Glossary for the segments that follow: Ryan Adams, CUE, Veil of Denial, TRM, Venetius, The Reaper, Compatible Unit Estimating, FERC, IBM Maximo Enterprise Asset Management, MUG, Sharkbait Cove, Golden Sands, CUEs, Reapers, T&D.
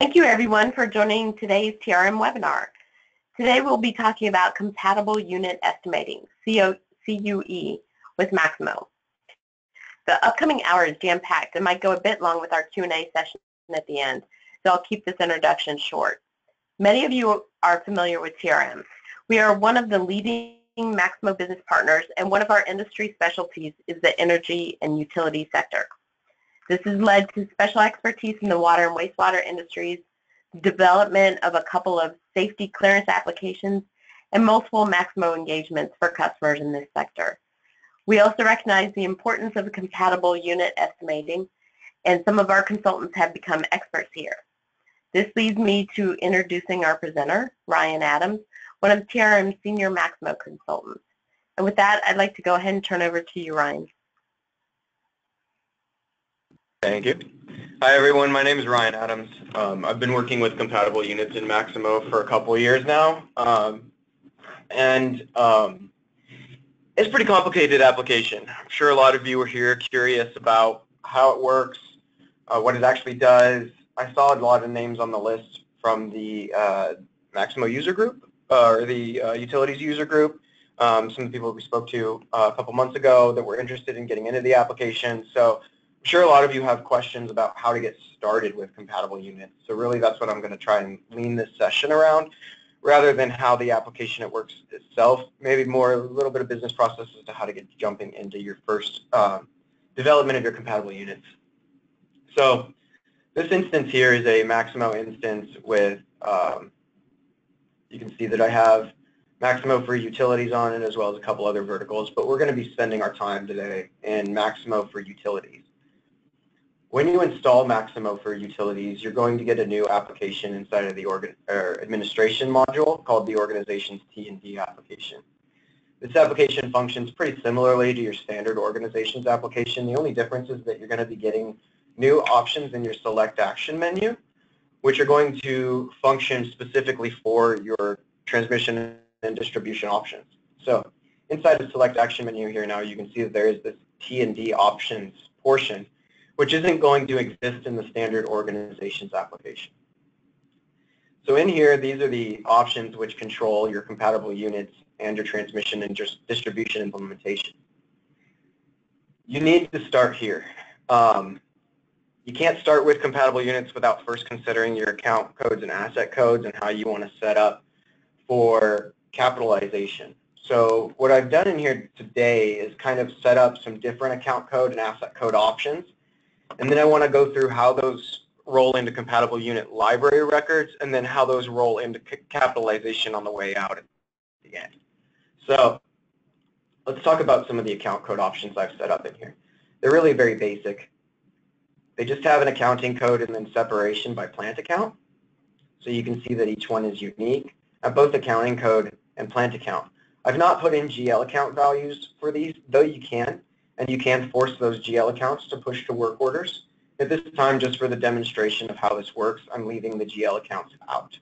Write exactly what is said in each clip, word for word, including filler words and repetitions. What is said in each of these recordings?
Thank you everyone for joining today's T R M webinar. Today we'll be talking about compatible unit estimating, C U E, with Maximo. The upcoming hour is jam-packed and might go a bit long with our Q and A session at the end, so I'll keep this introduction short. Many of you are familiar with T R M. We are one of the leading Maximo business partners, and one of our industry specialties is the energy and utility sector. This has led to special expertise in the water and wastewater industries, development of a couple of safety clearance applications, and multiple Maximo engagements for customers in this sector. We also recognize the importance of compatible unit estimating, and some of our consultants have become experts here. This leads me to introducing our presenter, Ryan Adams, one of T R M's senior Maximo consultants. And with that, I'd like to go ahead and turn over to you, Ryan. Thank you. Hi everyone, my name is Ryan Adams. Um, I've been working with compatible units in Maximo for a couple of years now. Um, and um, it's a pretty complicated application. I'm sure a lot of you are here curious about how it works, uh, what it actually does. I saw a lot of names on the list from the uh, Maximo user group, uh, or the uh, utilities user group. Um, some of the people we spoke to uh, a couple months ago that were interested in getting into the application. So I'm sure a lot of you have questions about how to get started with compatible units, so really that's what I'm going to try and lean this session around, rather than how the application it works itself, maybe more a little bit of business process as to how to get jumping into your first um, development of your compatible units. So this instance here is a Maximo instance with, um, you can see that I have Maximo for utilities on it as well as a couple other verticals, but we're going to be spending our time today in Maximo for utilities. When you install Maximo for Utilities, you're going to get a new application inside of the organ or administration module called the organization's T and D application. This application functions pretty similarly to your standard organizations application. The only difference is that you're going to be getting new options in your select action menu, which are going to function specifically for your transmission and distribution options. So inside the select action menu here now, you can see that there is this T and D options portion, which isn't going to exist in the standard organizations application. So in here, these are the options which control your compatible units and your transmission and distribution implementation. You need to start here. Um, you can't start with compatible units without first considering your account codes and asset codes and how you want to set up for capitalization. So what I've done in here today is kind of set up some different account code and asset code options. And then I want to go through how those roll into compatible unit library records and then how those roll into capitalization on the way out at the end. So let's talk about some of the account code options I've set up in here. They're really very basic. They just have an accounting code and then separation by plant account. So you can see that each one is unique at both accounting code and plant account. I've not put in G L account values for these, though you can. And you can force those G L accounts to push to work orders. At this time, just for the demonstration of how this works, I'm leaving the G L accounts out.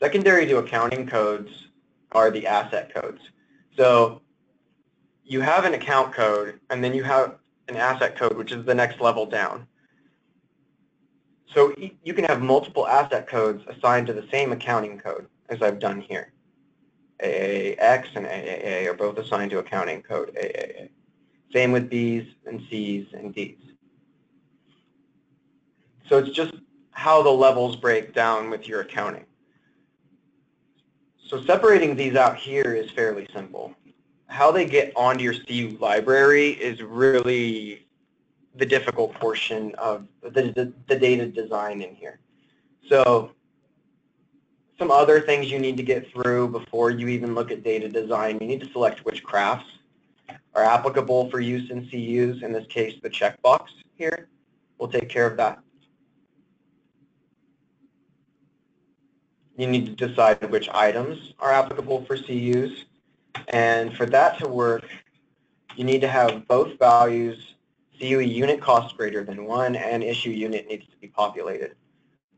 Secondary to accounting codes are the asset codes. So you have an account code, and then you have an asset code, which is the next level down. So you can have multiple asset codes assigned to the same accounting code, as I've done here. A A X and A A A are both assigned to accounting code A A A. Same with B's and C's and D's. So it's just how the levels break down with your accounting. So separating these out here is fairly simple. How they get onto your C U library is really the difficult portion of the, the, the data design in here. So some other things you need to get through before you even look at data design. You need to select which crafts are applicable for use in C Us. In this case, the checkbox here will take care of that. You need to decide which items are applicable for C Us. And for that to work, you need to have both values, C U E unit cost greater than one, and issue unit needs to be populated.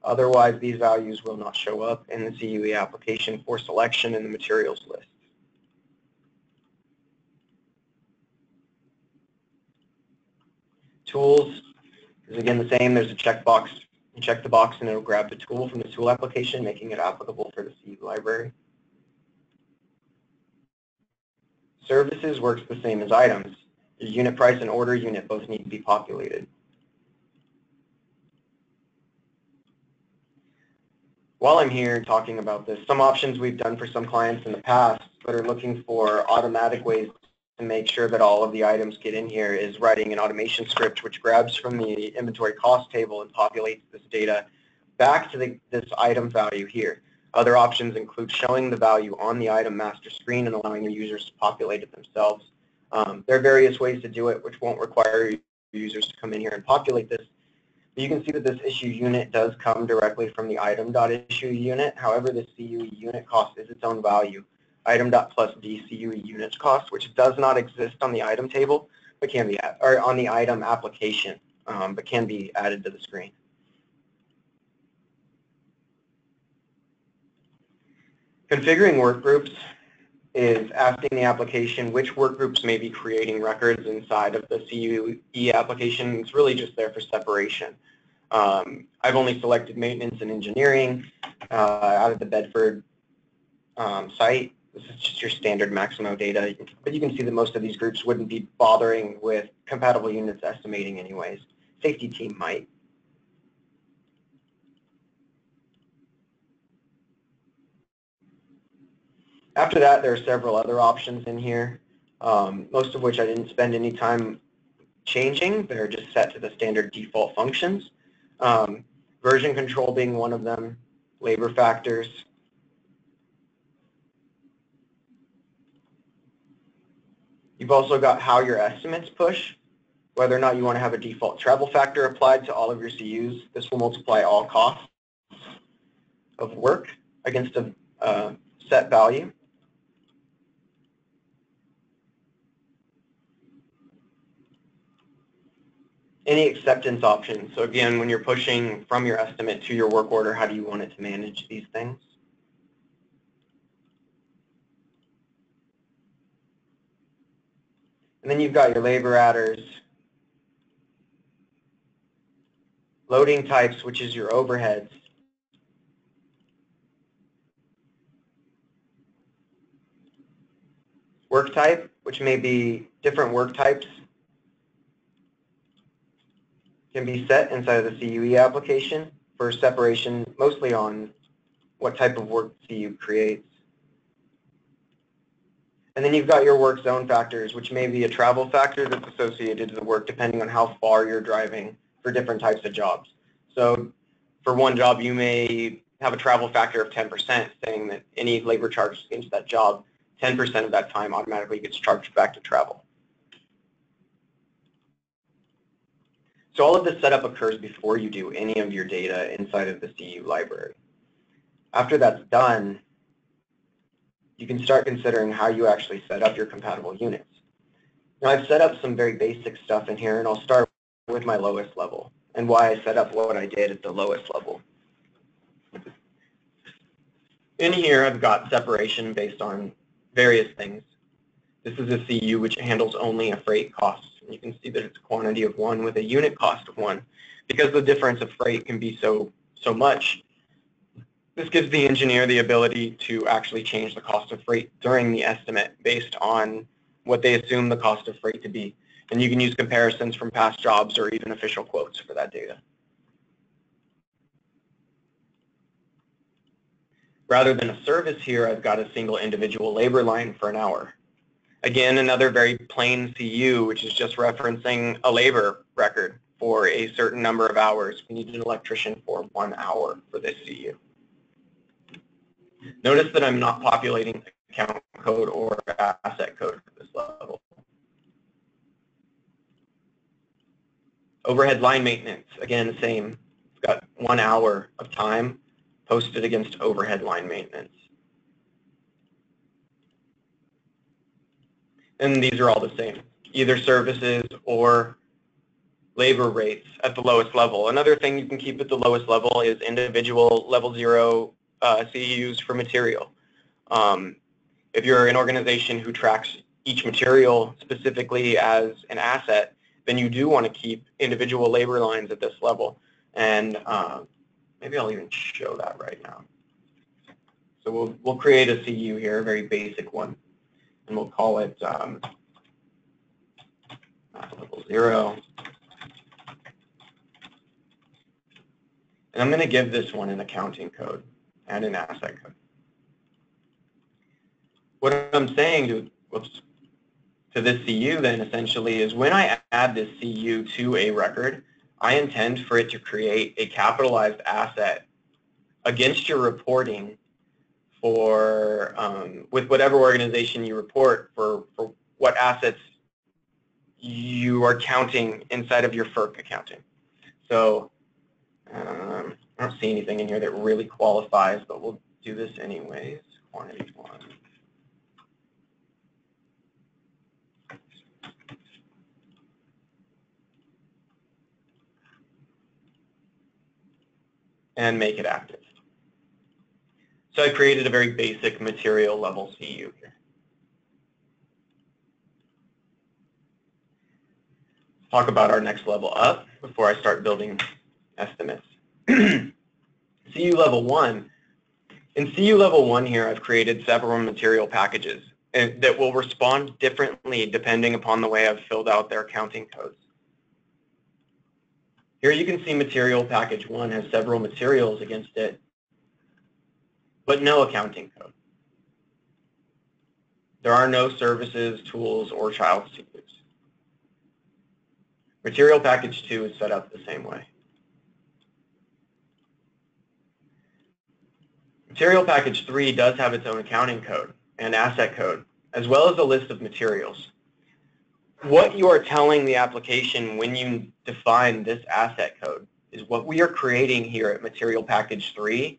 Otherwise, these values will not show up in the C U E application for selection in the materials list. Tools is again the same. There's a checkbox. You check the box and it'll grab the tool from the tool application, making it applicable for the C U E library. Services works the same as items. The unit price and order unit both need to be populated. While I'm here talking about this, some options we've done for some clients in the past that are looking for automatic ways to make sure that all of the items get in here is writing an automation script which grabs from the inventory cost table and populates this data back to the, this item value here. Other options include showing the value on the item master screen and allowing the users to populate it themselves. Um, there are various ways to do it which won't require users to come in here and populate this. You can see that this issue unit does come directly from the item.issue unit. However, the C U E unit cost is its own value, item.plus d C U E units cost, which does not exist on the item table, but can be, or on the item application, um, but can be added to the screen. Configuring workgroups is asking the application which workgroups may be creating records inside of the C U E application. It's really just there for separation. Um, I've only selected maintenance and engineering uh, out of the Bedford um, site. This is just your standard Maximo data, but you can see that most of these groups wouldn't be bothering with compatible units estimating anyways. Safety team might. After that, there are several other options in here, um, most of which I didn't spend any time changing. They're just set to the standard default functions. Um, version control being one of them, labor factors. You've also got how your estimates push, whether or not you want to have a default travel factor applied to all of your C Us. This will multiply all costs of work against a uh, set value. Any acceptance options. So again, when you're pushing from your estimate to your work order, how do you want it to manage these things? And then you've got your labor adders, loading types, which is your overheads, work type, which may be different work types, can be set inside of the C U E application for separation, mostly on what type of work C U creates. And then you've got your work zone factors, which may be a travel factor that's associated to the work depending on how far you're driving for different types of jobs. So for one job, you may have a travel factor of ten percent saying that any labor charge against that job, ten percent of that time automatically gets charged back to travel. So all of this setup occurs before you do any of your data inside of the C U library. After that's done, you can start considering how you actually set up your compatible units. Now, I've set up some very basic stuff in here, and I'll start with my lowest level and why I set up what I did at the lowest level. In here, I've got separation based on various things. This is a C U which handles only a freight cost. You can see that it's a quantity of one with a unit cost of one. Because the difference of freight can be so, so much, this gives the engineer the ability to actually change the cost of freight during the estimate based on what they assume the cost of freight to be. And you can use comparisons from past jobs or even official quotes for that data. Rather than a service here, I've got a single individual labor line for an hour. Again, another very plain C U, which is just referencing a labor record for a certain number of hours. We need an electrician for one hour for this C U. Notice that I'm not populating account code or asset code for this level. Overhead line maintenance, again, the same. We've got one hour of time posted against overhead line maintenance. And these are all the same, either services or labor rates at the lowest level. Another thing you can keep at the lowest level is individual level zero uh, C Us for material. Um, if you're an organization who tracks each material specifically as an asset, then you do want to keep individual labor lines at this level. And uh, maybe I'll even show that right now. So we'll, we'll create a C U here, a very basic one, and we'll call it um, level zero. And I'm going to give this one an accounting code and an asset code. What I'm saying to, whoops, to this C U then essentially is when I add this C U to a record, I intend for it to create a capitalized asset against your reporting for um, with whatever organization you report for, for what assets you are counting inside of your F E R C accounting. So um, I don't see anything in here that really qualifies, but we'll do this anyways. Quantity one. And make it active. So I created a very basic material level C U here. Talk about our next level up before I start building estimates. C U level one. In C U level one here, I've created several material packages that will respond differently depending upon the way I've filled out their accounting codes. Here you can see material package one has several materials against it, but no accounting code. There are no services, tools, or child C Us. Material package two is set up the same way. Material package three does have its own accounting code and asset code, as well as a list of materials. What you are telling the application when you define this asset code is what we are creating here at Material Package three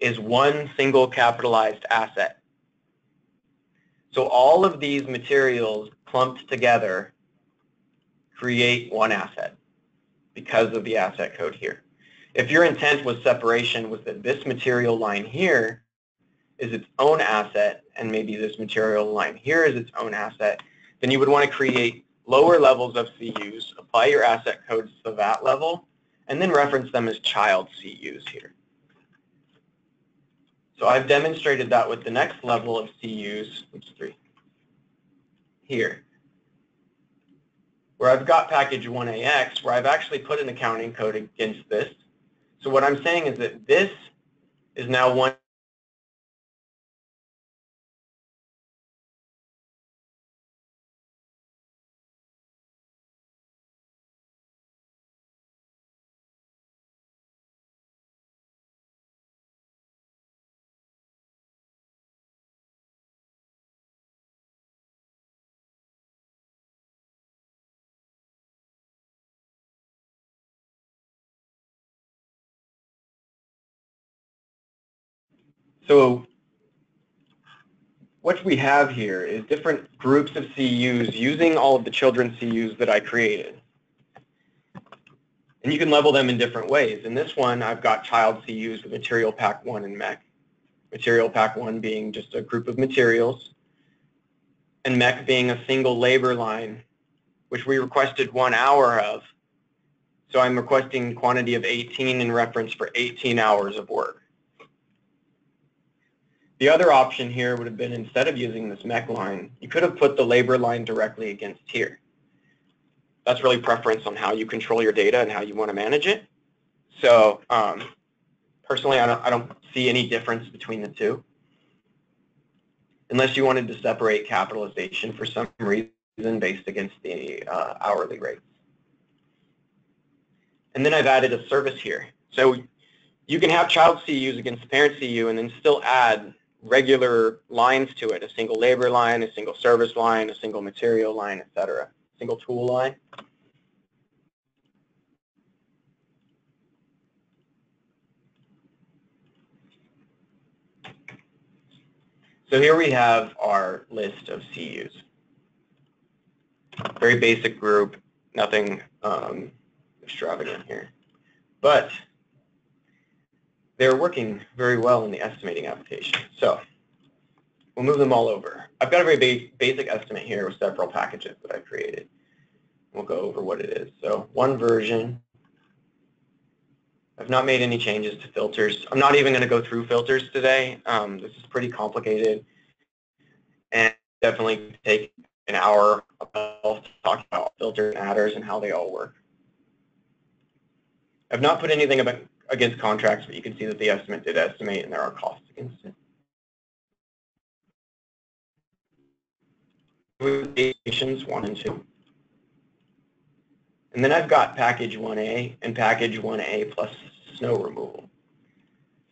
is one single capitalized asset. So all of these materials clumped together create one asset because of the asset code here. If your intent was separation, was that this material line here is its own asset and maybe this material line here is its own asset, then you would want to create lower levels of C Us, apply your asset codes to that level, and then reference them as child C Us here. So I've demonstrated that with the next level of C Us, which is three, here, where I've got package one A X, where I've actually put an accounting code against this. So what I'm saying is that this is now one So what we have here is different groups of C Us using all of the children C Us that I created. And you can level them in different ways. In this one, I've got child C Us with Material Pack one and M E C. Material Pack one being just a group of materials, and M E C being a single labor line, which we requested one hour of. So I'm requesting quantity of eighteen in reference for eighteen hours of work. The other option here would have been instead of using this M E C line, you could have put the labor line directly against here. That's really preference on how you control your data and how you want to manage it. So um, personally, I don't, I don't see any difference between the two. Unless you wanted to separate capitalization for some reason based against the uh, hourly rates. And then I've added a service here. So you can have child C Us against parent C U and then still add regular lines to it, a single labor line, a single service line, a single material line, et cetera, single tool line. So here we have our list of C Us. Very basic group, nothing um, extravagant here. But they're working very well in the estimating application. So we'll move them all over. I've got a very ba basic estimate here with several packages that I created. We'll go over what it is. So one version. I've not made any changes to filters. I'm not even going to go through filters today. Um, this is pretty complicated, and definitely take an hour to talk about filters and adders and how they all work. I've not put anything about against contracts, but you can see that the estimate did estimate, and there are costs against it. Variations one and two. And then I've got package one A and package one A plus snow removal.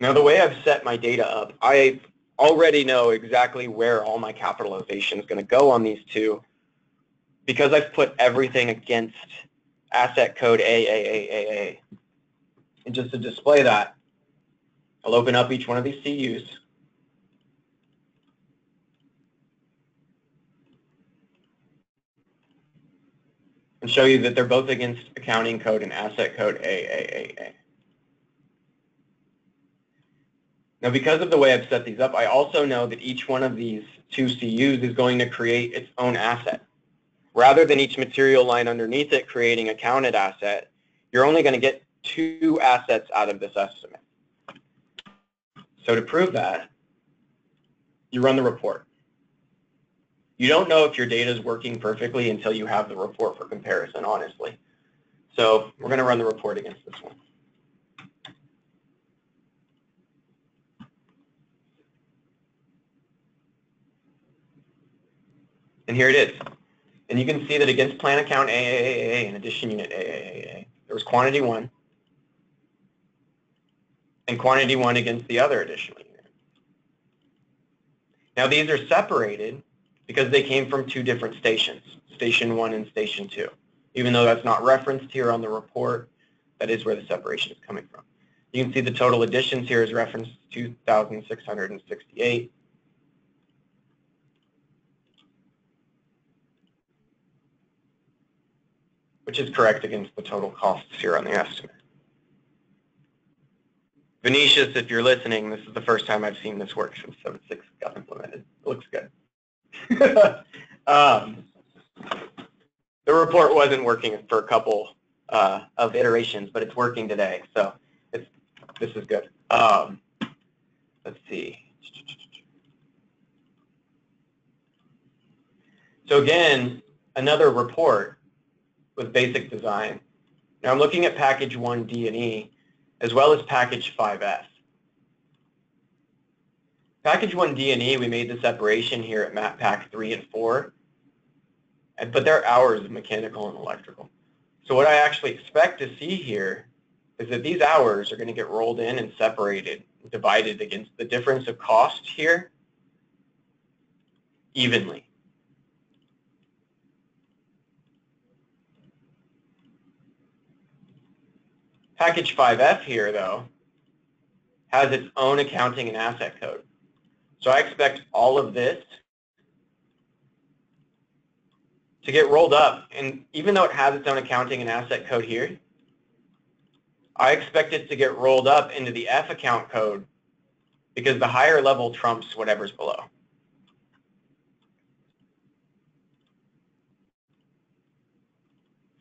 Now the way I've set my data up, I already know exactly where all my capitalization is going to go on these two because I've put everything against asset code A A A A A. And just to display that, I'll open up each one of these C Us. And show you that they're both against accounting code and asset code A A A A. Now, because of the way I've set these up, I also know that each one of these two C Us is going to create its own asset. Rather than each material line underneath it creating a counted asset, you're only going to get two assets out of this estimate. So to prove that, you run the report. You don't know if your data is working perfectly until you have the report for comparison, honestly. So we're going to run the report against this one. And here it is. And you can see that against plan account A A A A and addition unit A A A A, there was quantity one and quantity one against the other additional unit. Now these are separated because they came from two different stations, station one and station two. Even though that's not referenced here on the report, that is where the separation is coming from. You can see the total additions here is referenced two thousand six hundred sixty-eight. Which is correct against the total costs here on the estimate. Venetius, if you're listening, this is the first time I've seen this work since seven point six got implemented. It looks good. um, the report wasn't working for a couple uh, of iterations, but it's working today, so it's, this is good. Um, let's see. So again, another report with basic design. Now I'm looking at package one D and E as well as package five F. Package one D and E, we made the separation here at map pack three and four, but they're hours of mechanical and electrical. So what I actually expect to see here is that these hours are going to get rolled in and separated, divided against the difference of cost here evenly. Package five F here, though, has its own accounting and asset code. So I expect all of this to get rolled up. And even though it has its own accounting and asset code here, I expect it to get rolled up into the F account code because the higher level trumps whatever's below.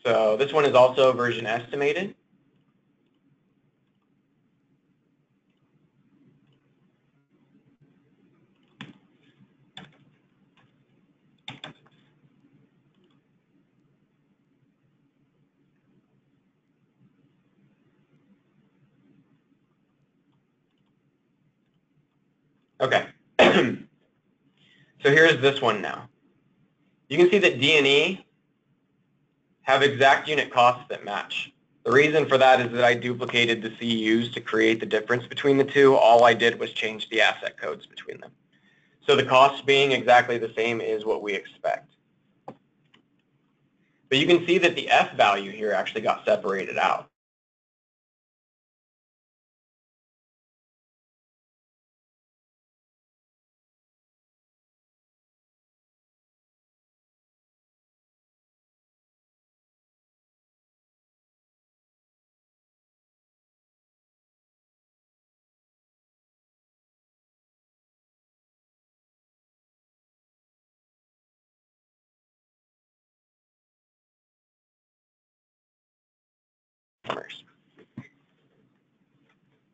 So this one is also version estimated. Okay, so here's this one now. You can see that D and E have exact unit costs that match. The reason for that is that I duplicated the C Us to create the difference between the two. All I did was change the asset codes between them. So the cost being exactly the same is what we expect. But you can see that the F value here actually got separated out.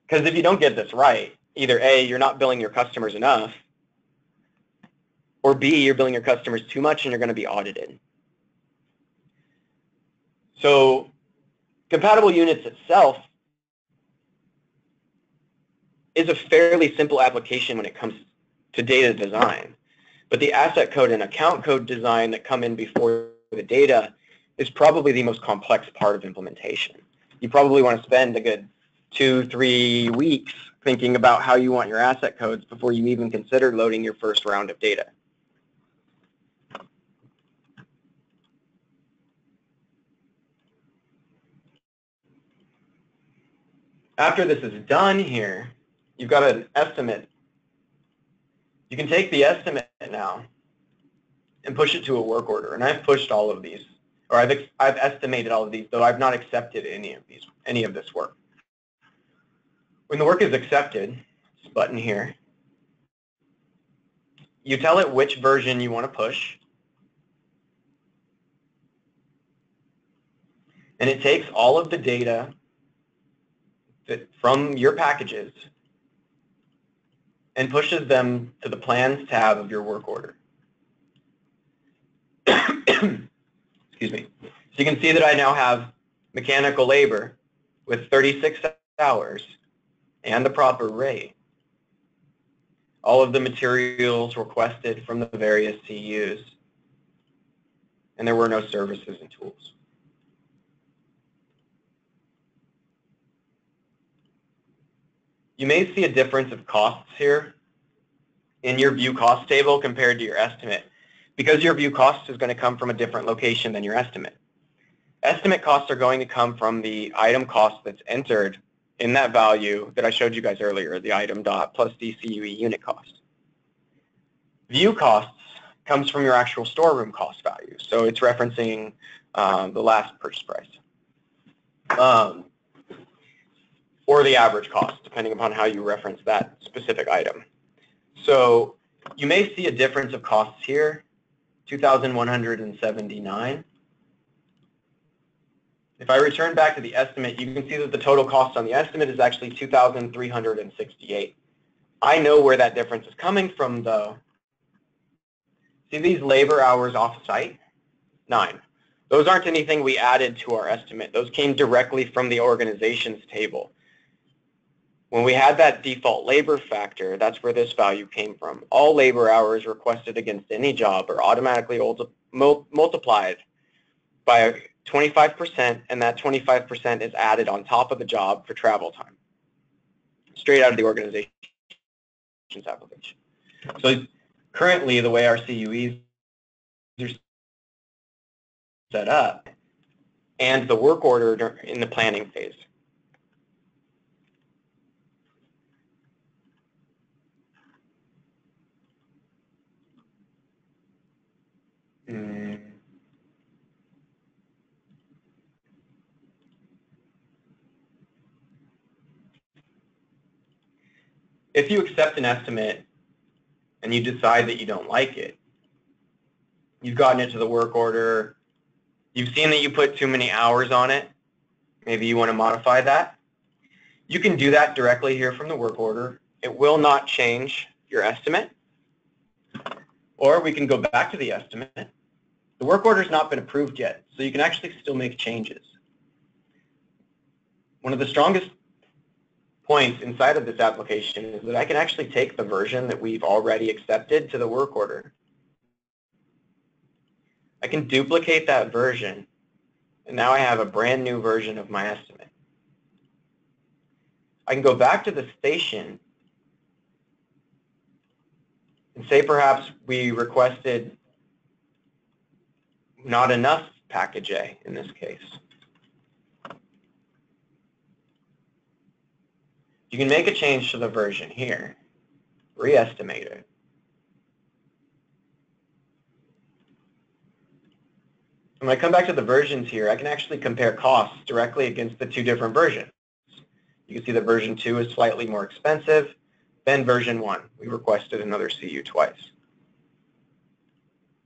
Because if you don't get this right, either A, you're not billing your customers enough, or B, you're billing your customers too much and you're going to be audited. So compatible units itself is a fairly simple application when it comes to data design. But the asset code and account code design that come in before the data is probably the most complex part of implementation. You probably want to spend a good two, three weeks thinking about how you want your asset codes before you even consider loading your first round of data. After this is done here, you've got an estimate. You can take the estimate now and push it to a work order. And I've pushed all of these, or I've, I've estimated all of these, though I've not accepted any of these, any of this work. When the work is accepted, this button here, you tell it which version you want to push. And it takes all of the data that, from your packages and pushes them to the Plans tab of your work order. Excuse me. So you can see that I now have mechanical labor with thirty-six hours and the proper rate. All of the materials requested from the various C Us, and there were no services and tools. You may see a difference of costs here in your view cost table compared to your estimate, because your view cost is going to come from a different location than your estimate. Estimate costs are going to come from the item cost that's entered in that value that I showed you guys earlier, the item dot plus the C U E unit cost. View costs comes from your actual storeroom cost value, so it's referencing um, the last purchase price. Um, or the average cost, depending upon how you reference that specific item. So you may see a difference of costs here, two thousand one hundred seventy-nine. If I return back to the estimate, you can see that the total cost on the estimate is actually two thousand three hundred sixty-eight. I know where that difference is coming from, though. See these labor hours off-site? Nine. Those aren't anything we added to our estimate. Those came directly from the organization's table. When we had that default labor factor, that's where this value came from. All labor hours requested against any job are automatically multiplied by twenty-five percent, and that twenty-five percent is added on top of the job for travel time, straight out of the organization's application. So currently, the way our C U Es are set up and the work order in the planning phase. Mm. If you accept an estimate and you decide that you don't like it, you've gotten it to the work order, you've seen that you put too many hours on it, maybe you want to modify that, you can do that directly here from the work order. It will not change your estimate. Or we can go back to the estimate. The work order has not been approved yet, so you can actually still make changes. One of the strongest points inside of this application is that I can actually take the version that we've already accepted to the work order. I can duplicate that version, and now I have a brand new version of my estimate. I can go back to the station and say perhaps we requested not enough package A in this case. You can make a change to the version here, re-estimate it. When I come back to the versions here, I can actually compare costs directly against the two different versions. You can see that version two is slightly more expensive than version one. We requested another C U twice.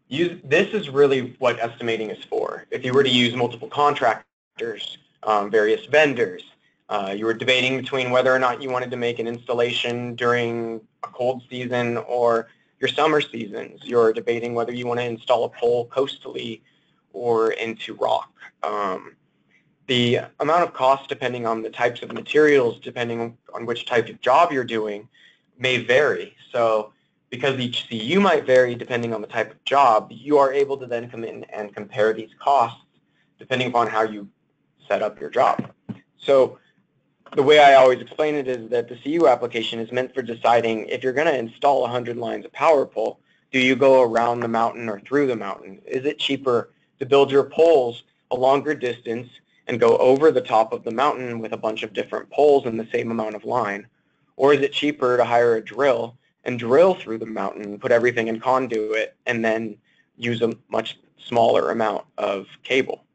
Use, this is really what estimating is for. If you were to use multiple contractors, um, various vendors, Uh, you were debating between whether or not you wanted to make an installation during a cold season or your summer seasons. You're debating whether you want to install a pole coastally or into rock. Um, the amount of cost, depending on the types of materials, depending on which type of job you're doing, may vary. So because each C U might vary depending on the type of job, you are able to then come in and compare these costs depending upon how you set up your job. So the way I always explain it is that the C U application is meant for deciding if you're going to install one hundred lines of power pole, do you go around the mountain or through the mountain? Is it cheaper to build your poles a longer distance and go over the top of the mountain with a bunch of different poles in the same amount of line? Or is it cheaper to hire a drill and drill through the mountain, put everything in conduit, and then use a much smaller amount of cable?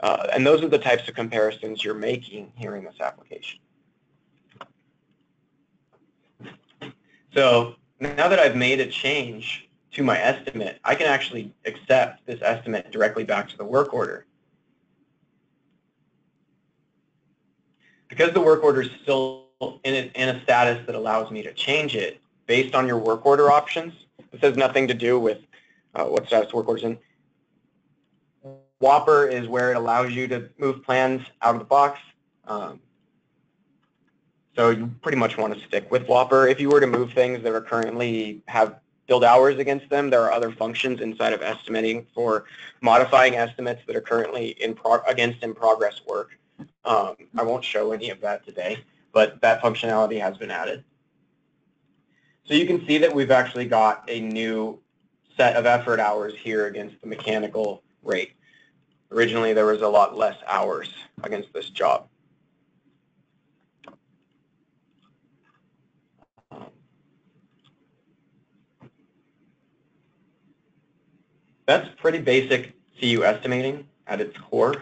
Uh, and those are the types of comparisons you're making here in this application. So now that I've made a change to my estimate, I can actually accept this estimate directly back to the work order. Because the work order is still in a, in a status that allows me to change it based on your work order options, this has nothing to do with uh, what status the work order is in. Whopper is where it allows you to move plans out of the box. Um, so you pretty much want to stick with Whopper. If you were to move things that are currently have billed hours against them, there are other functions inside of estimating for modifying estimates that are currently in pro against in progress work. Um, I won't show any of that today, but that functionality has been added. So you can see that we've actually got a new set of effort hours here against the mechanical rate. Originally, there was a lot less hours against this job. That's pretty basic C U estimating at its core.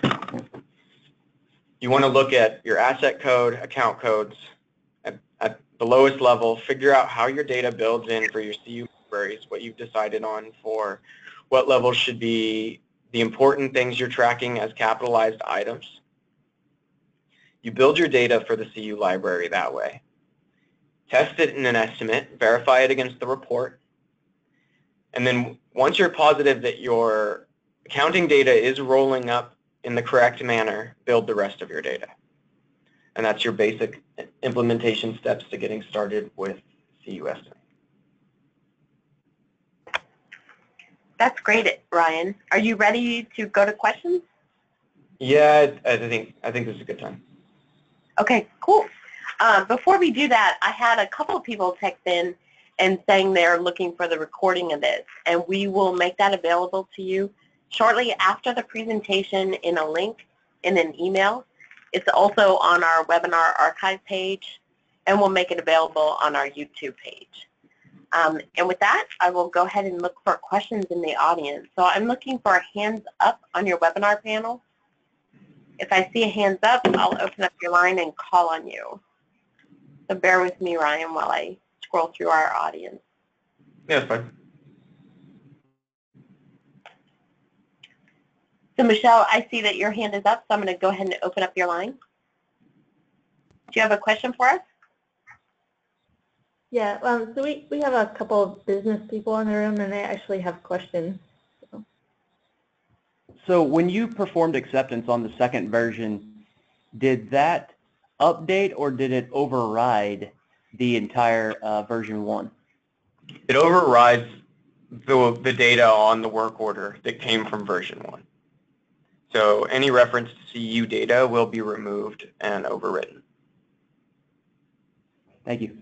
You want to look at your asset code, account codes at, at the lowest level, figure out how your data builds in for your C U queries, what you've decided on for what level should be the important things you're tracking as capitalized items. You build your data for the C U library that way. Test it in an estimate, verify it against the report, and then once you're positive that your accounting data is rolling up in the correct manner, build the rest of your data. And that's your basic implementation steps to getting started with C U estimating. That's great, Ryan. Are you ready to go to questions? Yeah, I think I think this is a good time. Okay, cool. Um, before we do that, I had a couple of people text in and saying they're looking for the recording of this, and we will make that available to you shortly after the presentation in a link in an email. It's also on our webinar archive page, and we'll make it available on our YouTube page. Um, and with that, I will go ahead and look for questions in the audience. So I'm looking for a hands up on your webinar panel. If I see a hands up, I'll open up your line and call on you. So bear with me, Ryan, while I scroll through our audience. Yeah, that's fine. So Michelle, I see that your hand is up, so I'm going to go ahead and open up your line. Do you have a question for us? Yeah, um, so we, we have a couple of business people in the room, and they actually have questions. So, so when you performed acceptance on the second version, did that update or did it override the entire uh, version one? It overrides the, the data on the work order that came from version one. So any reference to C U data will be removed and overwritten. Thank you.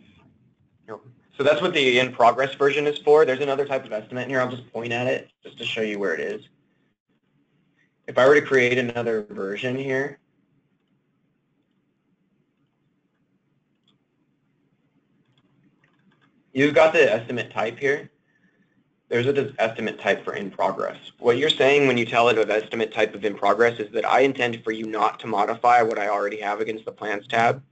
So that's what the in-progress version is for. There's another type of estimate in here. I'll just point at it just to show you where it is. If I were to create another version here, you've got the estimate type here. There's an estimate type for in-progress. What you're saying when you tell it of estimate type of in-progress is that I intend for you not to modify what I already have against the plans tab.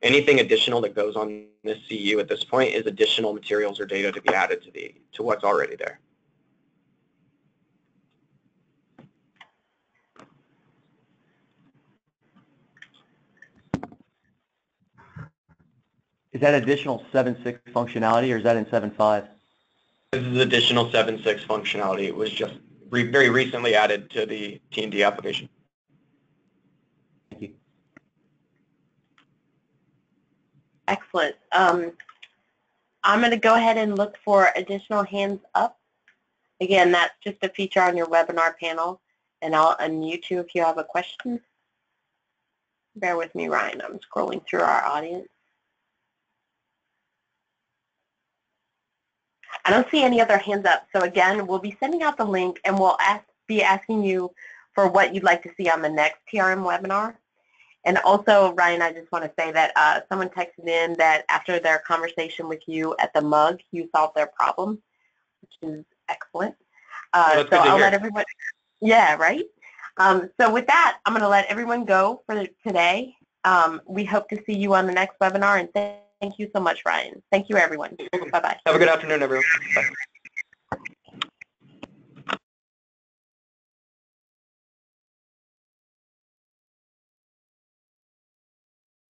Anything additional that goes on this C U at this point is additional materials or data to be added to the to what's already there. Is that additional seven point six functionality, or is that in seven point five? This is additional seven point six functionality. It was just re very recently added to the T and D application. Thank you. Excellent. Um, I'm going to go ahead and look for additional hands up. Again, that's just a feature on your webinar panel, and I'll unmute you if you have a question. Bear with me, Ryan. I'm scrolling through our audience. I don't see any other hands up, so again, we'll be sending out the link, and we'll ask, be asking you for what you'd like to see on the next T R M webinar. And also, Ryan, I just want to say that uh, someone texted in that after their conversation with you at the mug, you solved their problem, which is excellent. Uh, well, so I'll let everyone, yeah, right? Um, so with that, I'm going to let everyone go for today. Um, we hope to see you on the next webinar, and thank Thank you so much, Ryan. Thank you, everyone. Bye-bye. Have a good afternoon, everyone. Bye.